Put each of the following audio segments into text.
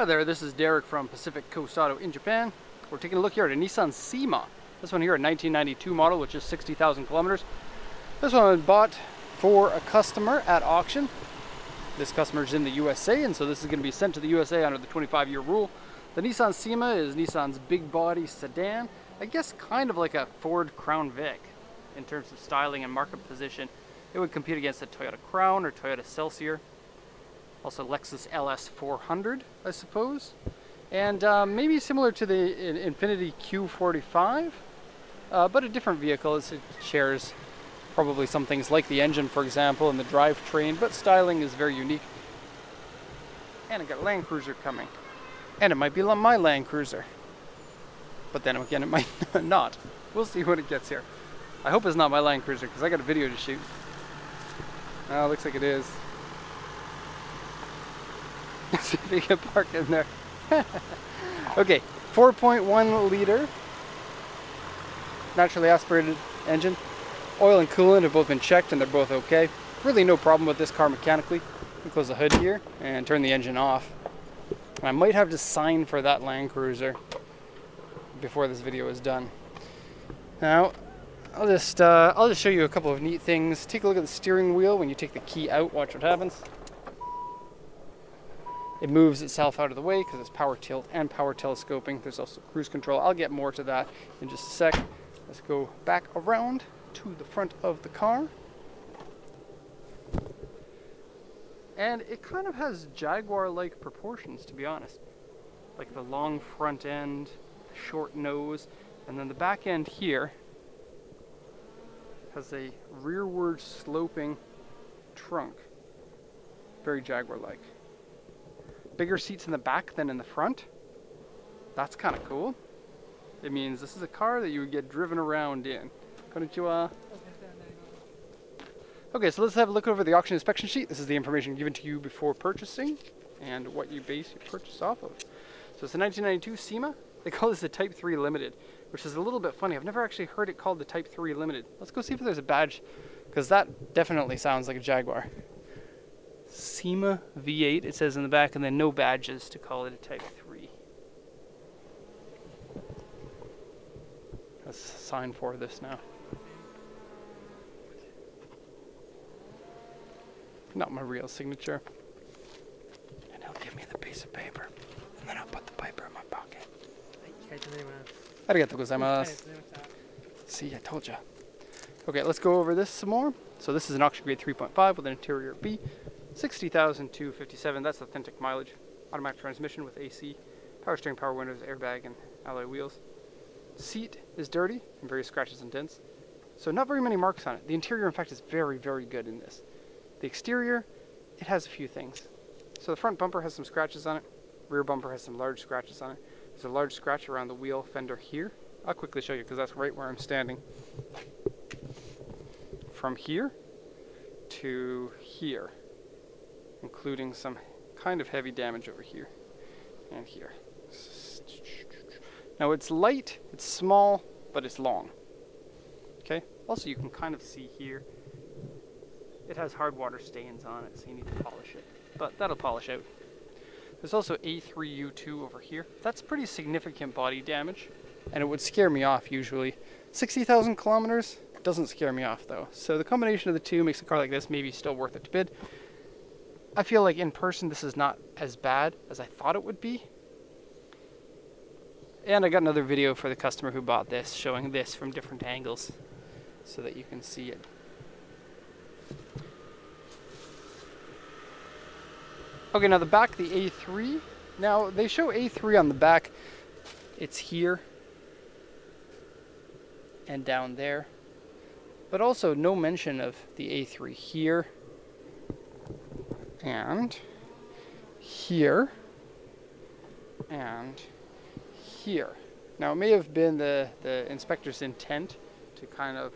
Hi there, this is Derek from Pacific Coast Auto in Japan. We're taking a look here at a Nissan Cima. This one here, a 1992 model, which is 60,000 kilometers. This one I bought for a customer at auction. This customer is in the USA, and so this is going to be sent to the USA under the 25-year rule. The Nissan Cima is Nissan's big body sedan. I guess kind of like a Ford Crown Vic in terms of styling and market position. It would compete against the Toyota Crown or Toyota Celica. Also Lexus LS 400, I suppose. And maybe similar to the Infiniti Q45, but a different vehicle. It shares probably some things like the engine, for example, and the drivetrain, but styling is very unique. And I got a Land Cruiser coming. And it might be my Land Cruiser. But then again, it might not. We'll see when it gets here. I hope it's not my Land Cruiser, because I got a video to shoot. Oh, looks like it is. See if you can park in there. Okay, 4.1 liter naturally aspirated engine. Oil and coolant have both been checked and they're both okay. Really no problem with this car mechanically. We close the hood here and turn the engine off. And I might have to sign for that Land Cruiser before this video is done. Now, I'll just show you a couple of neat things. Take a look at the steering wheel. When you take the key out, watch what happens. It moves itself out of the way because it's power tilt and power telescoping. There's also cruise control. I'll get more to that in just a sec. Let's go back around to the front of the car. And it kind of has Jaguar-like proportions, to be honest. Like the long front end, the short nose, and then the back end here has a rearward sloping trunk. Very Jaguar-like. Bigger seats in the back than in the front. That's kind of cool. It means this is a car that you would get driven around in. Konnichiwa. Okay, so let's have a look over the auction inspection sheet. This is the information given to you before purchasing and what you base your purchase off of. So it's a 1992 Cima. They call this the Type 3 Limited, which is a little bit funny. I've never actually heard it called the Type 3 Limited. Let's go see if there's a badge, because that definitely sounds like a Jaguar. Cima V8, it says in the back, and then no badges to call it a Type 3. Let's sign for this now. Not my real signature. And he'll give me the piece of paper, and then I'll put the paper in my pocket. Arigato gozaimasu. See, I told ya. Okay, let's go over this some more. So this is an auction grade 3.5 with an interior B. 60,257, that's authentic mileage. Automatic transmission with AC, power steering, power windows, airbag, and alloy wheels. Seat is dirty and various scratches and dents. So not very many marks on it. The interior, in fact, is very, very good in this. The exterior, it has a few things. So the front bumper has some scratches on it. Rear bumper has some large scratches on it. There's a large scratch around the wheel fender here. I'll quickly show you because that's right where I'm standing. From here to here, including some kind of heavy damage over here and here. Now it's light, it's small, but it's long. Okay, also you can kind of see here, it has hard water stains on it, so you need to polish it, but that'll polish out. There's also A3U2 over here. That's pretty significant body damage, and it would scare me off usually. 60,000 kilometers doesn't scare me off though. So the combination of the two makes a car like this maybe still worth it to bid. I feel like in person this is not as bad as I thought it would be. And I got another video for the customer who bought this, showing this from different angles so that you can see it. Okay, now the back, the A3. Now they show A3 on the back. It's here and down there. But also no mention of the A3 here. And here, and here. Now it may have been the inspector's intent to kind of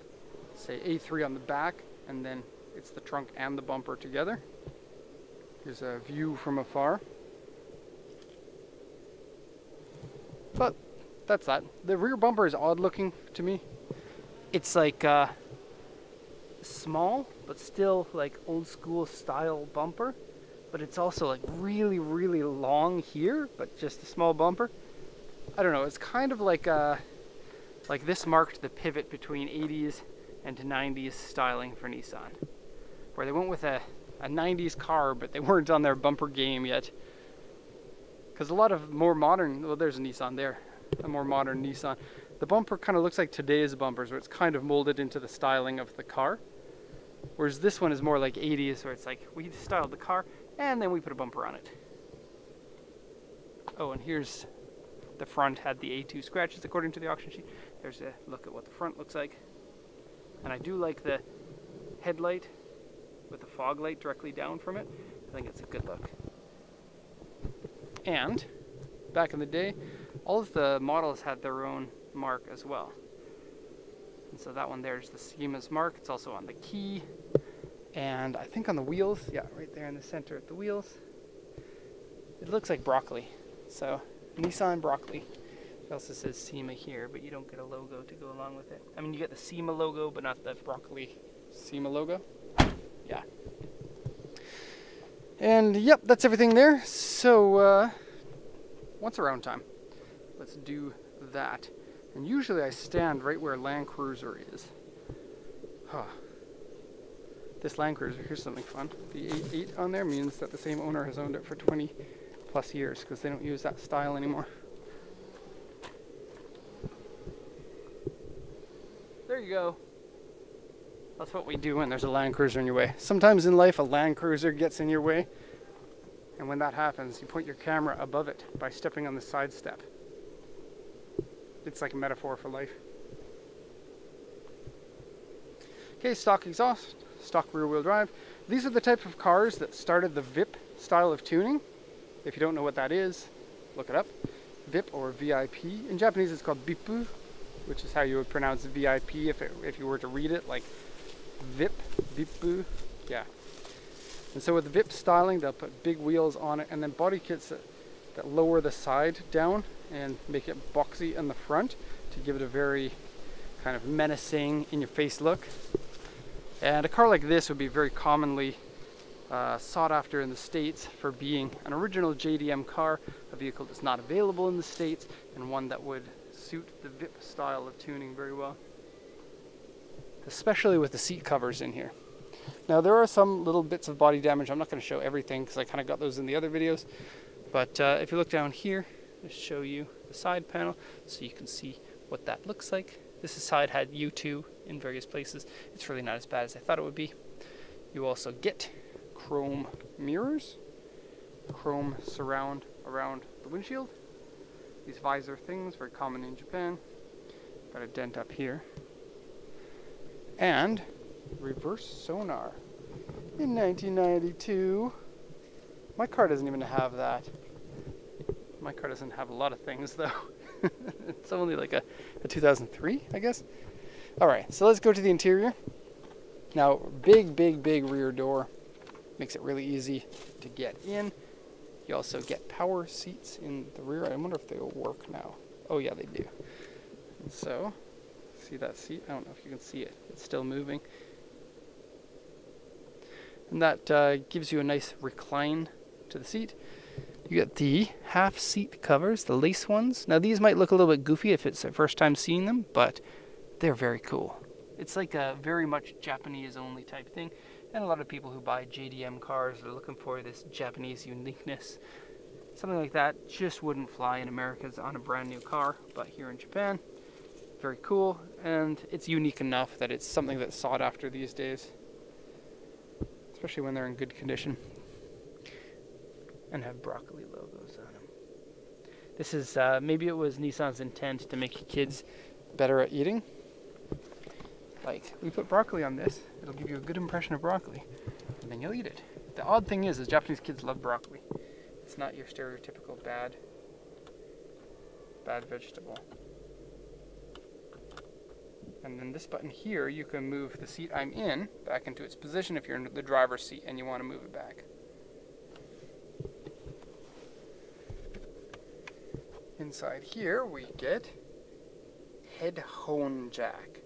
say A3 on the back, and then it's the trunk and the bumper together. Here's a view from afar. But that's that. The rear bumper is odd looking to me. It's like small, but still like old school style bumper, but it's also like really, really long here, but just a small bumper. I don't know, it's kind of like this marked the pivot between 80s and 90s styling for Nissan, where they went with a 90s car, but they weren't on their bumper game yet. Because a lot of more modern, well, there's a Nissan there, a more modern Nissan. The bumper kind of looks like today's bumpers, where it's kind of molded into the styling of the car. Whereas this one is more like 80s, where it's like, we styled the car, and then we put a bumper on it. Oh, and here's the front had the A2 scratches, according to the auction sheet. There's a look at what the front looks like. And I do like the headlight with the fog light directly down from it. I think it's a good look. And back in the day, all of the models had their own mark as well. And so that one there's the Cima's mark. It's also on the key. And I think on the wheels, yeah, right there in the center at the wheels. It looks like broccoli. So Nissan broccoli. It also says Cima here, but you don't get a logo to go along with it. I mean, you get the Cima logo, but not the broccoli Cima logo. Yeah. And yep, that's everything there. So once around time, let's do that. And usually I stand right where Land Cruiser is. Huh. This Land Cruiser, here's something fun. The 88 on there means that the same owner has owned it for 20+ years, because they don't use that style anymore. There you go. That's what we do when there's a Land Cruiser in your way. Sometimes in life, a Land Cruiser gets in your way. And when that happens, you point your camera above it by stepping on the side step. It's like a metaphor for life. Okay, stock exhaust, stock rear wheel drive. These are the type of cars that started the VIP style of tuning. If you don't know what that is, look it up. VIP or VIP. In Japanese, it's called Bippu, which is how you would pronounce VIP if you were to read it, like VIP, Bippu, yeah. And so with the VIP styling, they'll put big wheels on it and then body kits that lower the side down and make it boxy in the front to give it a very kind of menacing, in-your-face look. And a car like this would be very commonly sought after in the States for being an original JDM car, a vehicle that's not available in the States, and one that would suit the VIP style of tuning very well. Especially with the seat covers in here. Now there are some little bits of body damage. I'm not going to show everything because I kind of got those in the other videos. But if you look down here, I'll show you the side panel so you can see what that looks like. This side had U2 in various places. It's really not as bad as I thought it would be. You also get chrome mirrors, chrome surround around the windshield. These visor things, very common in Japan. Got a dent up here. And reverse sonar. In 1992, my car doesn't even have that. My car doesn't have a lot of things though. It's only like a 2003, I guess. All right, so let's go to the interior. Now, big rear door. Makes it really easy to get in. You also get power seats in the rear. I wonder if they will work now. Oh yeah, they do. And so, see that seat? I don't know if you can see it. It's still moving. And that gives you a nice recline to the seat. You get the half seat covers, the lace ones. Now these might look a little bit goofy if it's their first time seeing them, but they're very cool. It's like a very much Japanese only type thing. And a lot of people who buy JDM cars are looking for this Japanese uniqueness. Something like that just wouldn't fly in America on a brand new car, but here in Japan, very cool. And it's unique enough that it's something that's sought after these days, especially when they're in good condition and have broccoli logos on them. This is, maybe it was Nissan's intent to make kids better at eating. Like, we put broccoli on this, it'll give you a good impression of broccoli, and then you'll eat it. The odd thing is Japanese kids love broccoli. It's not your stereotypical bad vegetable. And then this button here, you can move the seat I'm in back into its position if you're in the driver's seat and you want to move it back. Inside here, we get head hone jack.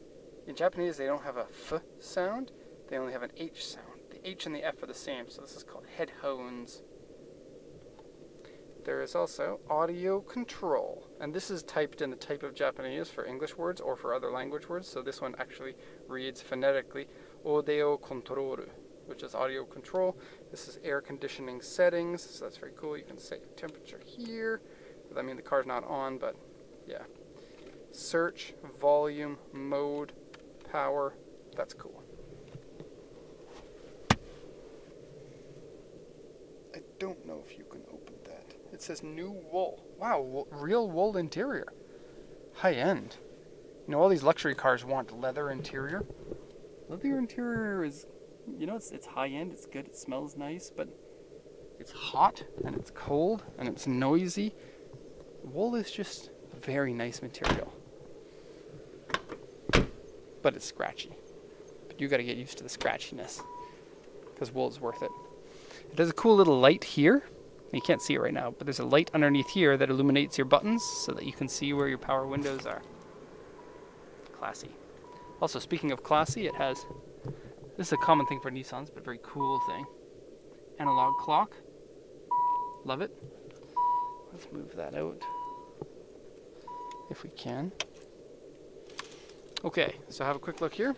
In Japanese, they don't have a F sound, they only have an H sound. The H and the F are the same, so this is called headphones. There is also audio control, and this is typed in the type of Japanese for English words or for other language words, so this one actually reads phonetically audio control, which is audio control. This is air conditioning settings, so that's very cool. You can set temperature here. I mean, the car's not on, but yeah. Search, volume, mode, power. That's cool. I don't know if you can open that. It says new wool. Wow, real wool interior. High end. You know, all these luxury cars want leather interior. Leather interior is, you know, it's high end, it's good, it smells nice, but it's hot, and it's cold, and it's noisy. Wool is just a very nice material. But it's scratchy. But you gotta get used to the scratchiness, because wool is worth it. It has a cool little light here. You can't see it right now, but there's a light underneath here that illuminates your buttons so that you can see where your power windows are. Classy. Also, speaking of classy, it has, this is a common thing for Nissans, but a very cool thing. Analog clock. Love it. Let's move that out if we can. Okay, so have a quick look here.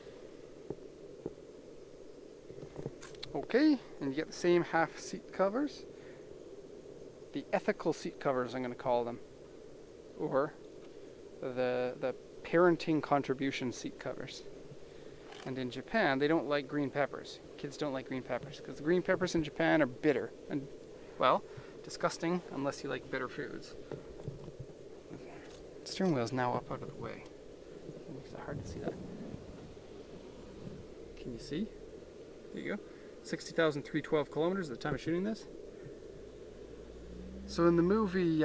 Okay, and you get the same half seat covers. The ethical seat covers, I'm going to call them. Or the parenting contribution seat covers. And in Japan, they don't like green peppers. Kids don't like green peppers because the green peppers in Japan are bitter and, well, disgusting unless you like bitter foods. The steering wheel is now up out of the way. It makes it hard to see that. Can you see? There you go. 60,312 kilometers at the time of shooting this. So in the movie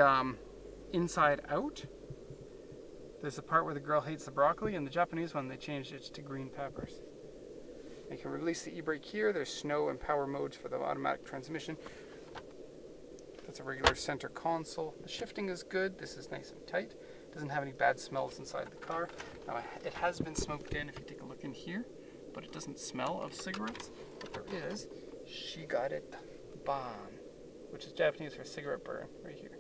Inside Out, there's the part where the girl hates the broccoli, and the Japanese one, they changed it to green peppers. You can release the e-brake here. There's snow and power modes for the automatic transmission. That's a regular center console. The shifting is good. This is nice and tight. Doesn't have any bad smells inside the car. Now, it has been smoked in, if you take a look in here, but it doesn't smell of cigarettes. But there is shigaret ban, which is Japanese for cigarette burn, right here.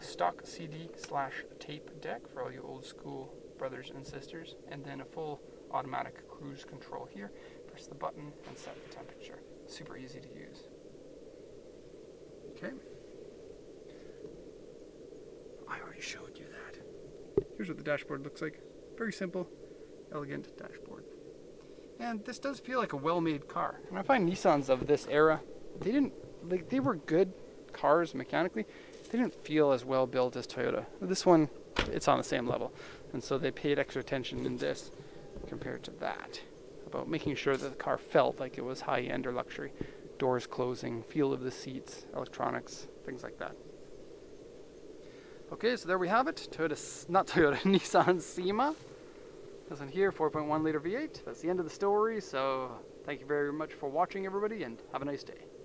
Stock CD/tape deck for all you old school brothers and sisters, and then a full automatic cruise control here. Press the button and set the temperature. Super easy to use. Okay. I already showed you that. Here's what the dashboard looks like. Very simple, elegant dashboard. And this does feel like a well-made car. And I find Nissans of this era, they didn't, like, they were good cars mechanically. They didn't feel as well built as Toyota. This one, it's on the same level. And so they paid extra attention in this compared to that, about making sure that the car felt like it was high-end or luxury. Doors closing, feel of the seats, electronics, things like that. Okay, so there we have it. Nissan Cima. This one here, 4.1 liter V8. That's the end of the story. So thank you very much for watching, everybody, and have a nice day.